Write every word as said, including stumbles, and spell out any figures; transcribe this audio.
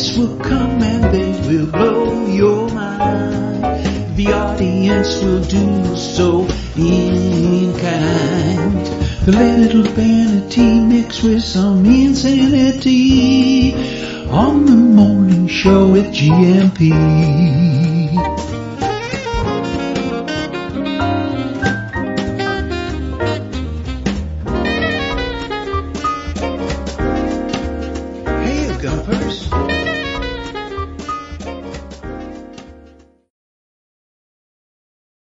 guests will come and they will blow your mind. The audience will do so in kind. The little vanity mixed with some insanity on the morning show with G M P. Gumpers.